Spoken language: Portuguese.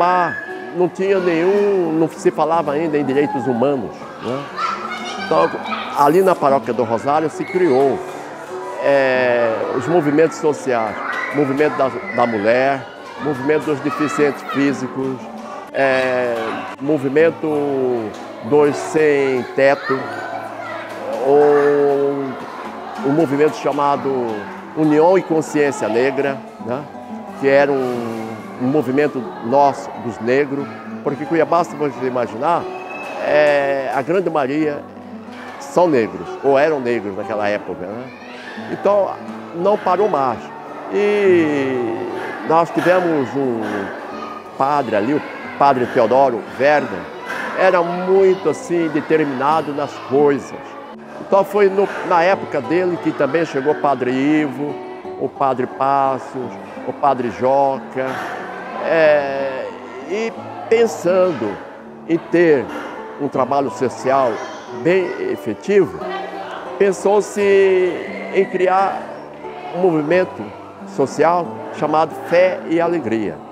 Cuiabá não tinha nenhum, não se falava ainda em direitos humanos, né? Então, ali na paróquia do Rosário se criou os movimentos sociais, movimento da mulher, movimento dos deficientes físicos, movimento dos sem teto, um movimento chamado União e Consciência Negra, né? Que era um movimento nosso, dos negros, porque Cuiabá, se você imaginar, a grande maioria são negros, ou eram negros naquela época, né? Então, não parou mais. E nós tivemos um padre ali, o padre Teodoro Werner, era muito assim determinado nas coisas. Então foi na época dele que também chegou o padre Ivo, o padre Passos, o padre Joca, e pensando em ter um trabalho social bem efetivo, pensou-se em criar um movimento social chamado Fé e Alegria.